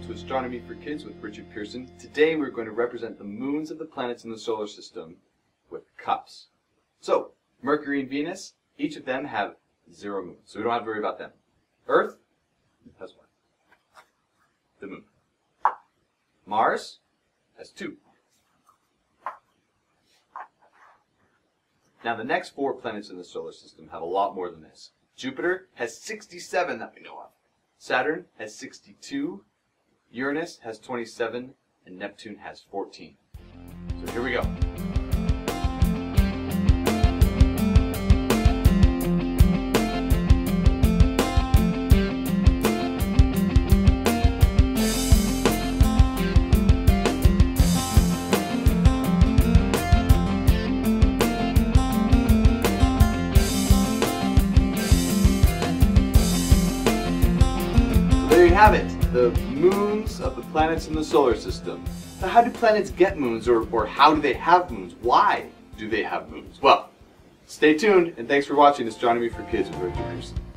welcome to Astronomy for Kids with Richard Pearson. Today we're going to represent the moons of the planets in the solar system with cups. So, Mercury and Venus, each of them have 0 moons, so we don't have to worry about them. Earth has 1, the moon. Mars has 2. Now the next 4 planets in the solar system have a lot more than this. Jupiter has 67 that we know of. Saturn has 62, Uranus has 27, and Neptune has 14. So here we go. There you have it, the moons of the planets in the solar system. Now, how do planets get moons, or how do they have moons? Why do they have moons? Well, stay tuned, and thanks for watching Astronomy for Kids with Richard Pearson.